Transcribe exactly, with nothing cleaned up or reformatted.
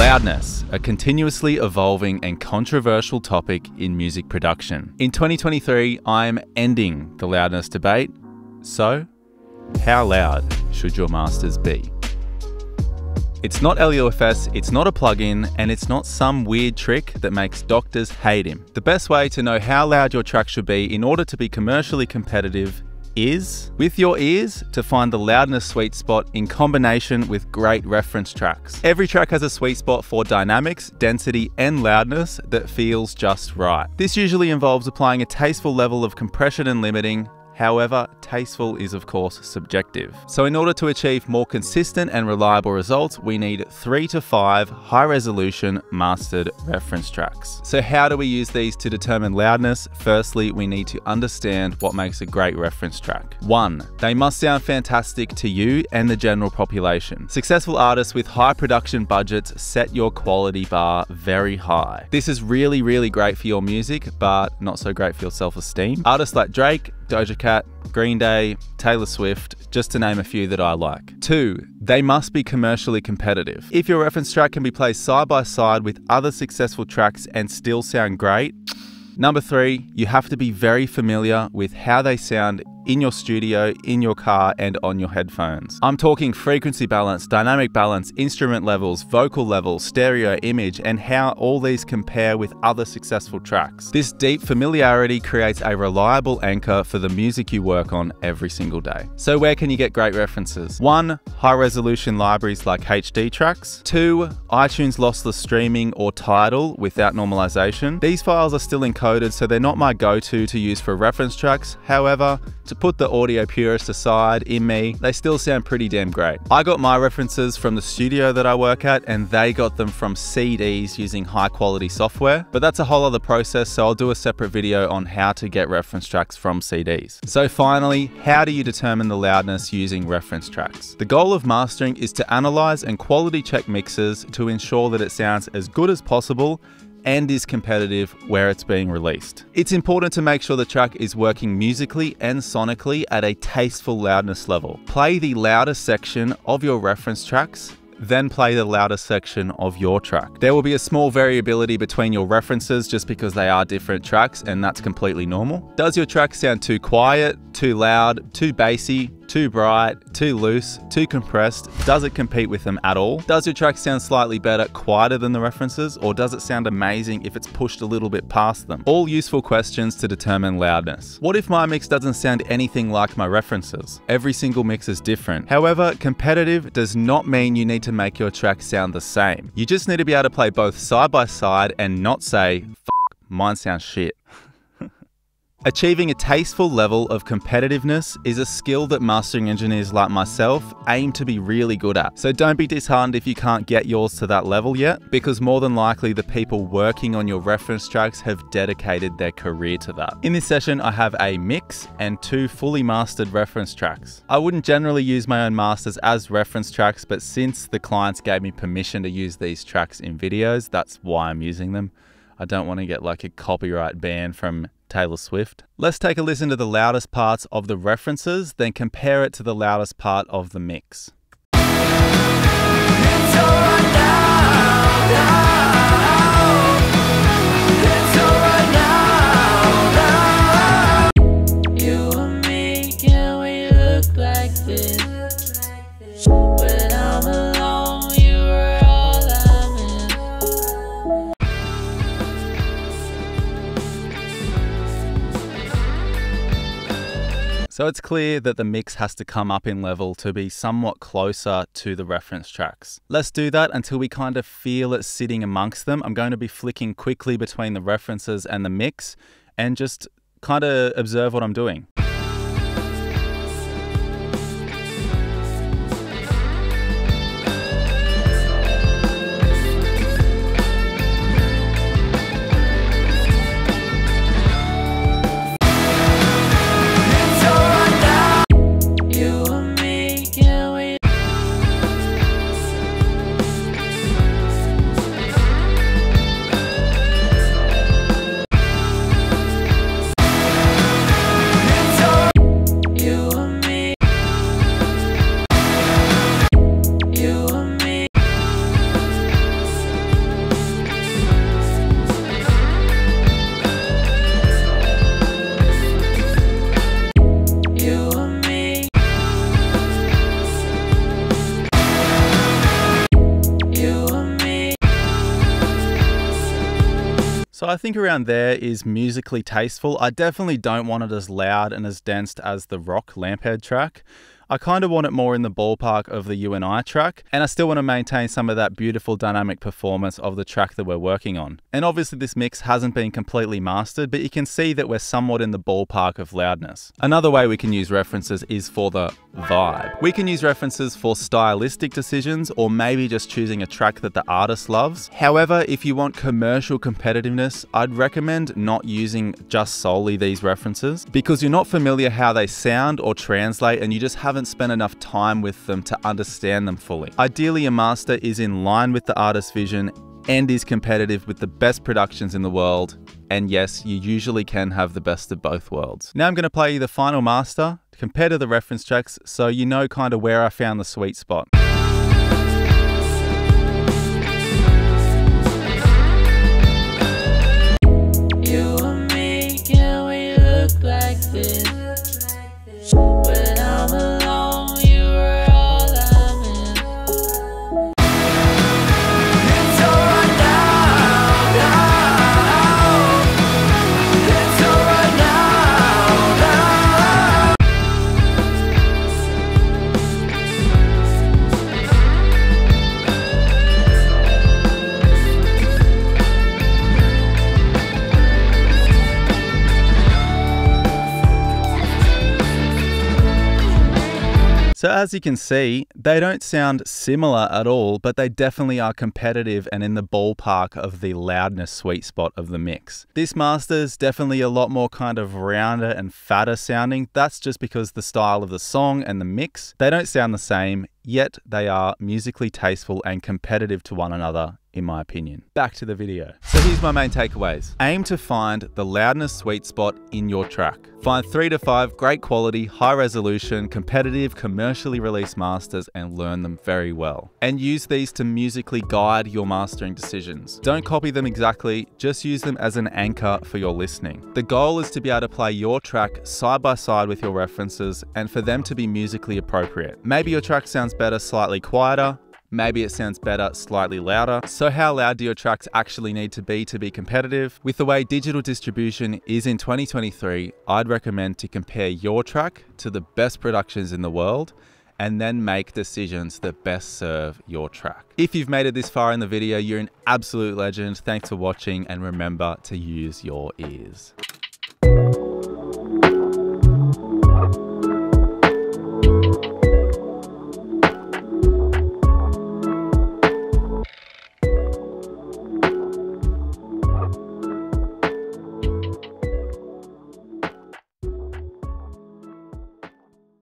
Loudness, a continuously evolving and controversial topic in music production. In twenty twenty-three, I'm ending the loudness debate. So, how loud should your masters be? It's not L U F S, it's not a plug-in, and it's not some weird trick that makes doctors hate him. The best way to know how loud your track should be in order to be commercially competitive is with your ears to find the loudness sweet spot in combination with great reference tracks. Every track has a sweet spot for dynamics, density, and loudness that feels just right. This usually involves applying a tasteful level of compression and limiting. However, tasteful is of course subjective. So in order to achieve more consistent and reliable results, we need three to five high resolution mastered reference tracks. So how do we use these to determine loudness? Firstly, we need to understand what makes a great reference track. One, they must sound fantastic to you and the general population. Successful artists with high production budgets set your quality bar very high. This is really, really great for your music, but not so great for your self-esteem. Artists like Drake, Doja Cat, Green Day, Taylor Swift, just to name a few that I like. Two, they must be commercially competitive. If your reference track can be placed side by side with other successful tracks and still sound great. Number three, you have to be very familiar with how they sound in your studio, in your car, and on your headphones. I'm talking frequency balance, dynamic balance, instrument levels, vocal levels, stereo, image, and how all these compare with other successful tracks. This deep familiarity creates a reliable anchor for the music you work on every single day. So where can you get great references? One, high resolution libraries like H D tracks. Two, iTunes lossless streaming or Tidal without normalization. These files are still encoded, so they're not my go-to to use for reference tracks. However, to put the audio purist aside in me, they still sound pretty damn great. I got my references from the studio that I work at, and they got them from C Ds using high quality software, but that's a whole other process, so I'll do a separate video on how to get reference tracks from C Ds. So finally, how do you determine the loudness using reference tracks? The goal of mastering is to analyze and quality check mixes to ensure that it sounds as good as possible and is competitive where it's being released. It's important to make sure the track is working musically and sonically at a tasteful loudness level. Play the loudest section of your reference tracks, then play the loudest section of your track. There will be a small variability between your references just because they are different tracks, and that's completely normal. Does your track sound too quiet, too loud, too bassy, too bright, too loose, too compressed? Does it compete with them at all? Does your track sound slightly better, quieter than the references, or does it sound amazing if it's pushed a little bit past them? All useful questions to determine loudness. What if my mix doesn't sound anything like my references? Every single mix is different. However, competitive does not mean you need to make your track sound the same. You just need to be able to play both side by side and not say, "Fuck, mine sounds shit." Achieving a tasteful level of competitiveness is a skill that mastering engineers like myself aim to be really good at. So don't be disheartened if you can't get yours to that level yet, because more than likely the people working on your reference tracks have dedicated their career to that. In this session, I have a mix and two fully mastered reference tracks. I wouldn't generally use my own masters as reference tracks, but since the clients gave me permission to use these tracks in videos, that's why I'm using them. I don't want to get like a copyright ban from Taylor Swift. Let's take a listen to the loudest parts of the references, then compare it to the loudest part of the mix. So it's clear that the mix has to come up in level to be somewhat closer to the reference tracks. Let's do that until we kind of feel it sitting amongst them. I'm going to be flicking quickly between the references and the mix and just kind of observe what I'm doing. So I think around there is musically tasteful. I definitely don't want it as loud and as dense as the rock Lamphead track. I kind of want it more in the ballpark of the U N I track, and I still want to maintain some of that beautiful dynamic performance of the track that we're working on. And obviously this mix hasn't been completely mastered, but you can see that we're somewhat in the ballpark of loudness. Another way we can use references is for the vibe. We can use references for stylistic decisions, or maybe just choosing a track that the artist loves. However, if you want commercial competitiveness, I'd recommend not using just solely these references, because you're not familiar how they sound or translate, and you just haven't spend enough time with them to understand them fully. Ideally, a master is in line with the artist's vision and is competitive with the best productions in the world. And yes, you usually can have the best of both worlds. Now I'm going to play you the final master compared to the reference tracks, so you know kind of where I found the sweet spot. You and me, can we look like this? When I'm alone, so as you can see, they don't sound similar at all, but they definitely are competitive and in the ballpark of the loudness sweet spot of the mix. This master is definitely a lot more kind of rounder and fatter sounding. That's just because the style of the song and the mix, they don't sound the same, yet they are musically tasteful and competitive to one another, in my opinion. Back to the video. So here's my main takeaways. Aim to find the loudness sweet spot in your track. Find three to five great quality, high resolution, competitive, commercially released masters and learn them very well. And use these to musically guide your mastering decisions. Don't copy them exactly, just use them as an anchor for your listening. The goal is to be able to play your track side by side with your references and for them to be musically appropriate. Maybe your track sounds better slightly quieter, maybe it sounds better slightly louder. So how loud do your tracks actually need to be to be competitive? With the way digital distribution is in twenty twenty-three, I'd recommend to compare your track to the best productions in the world and then make decisions that best serve your track. If you've made it this far in the video, you're an absolute legend. Thanks for watching and remember to use your ears.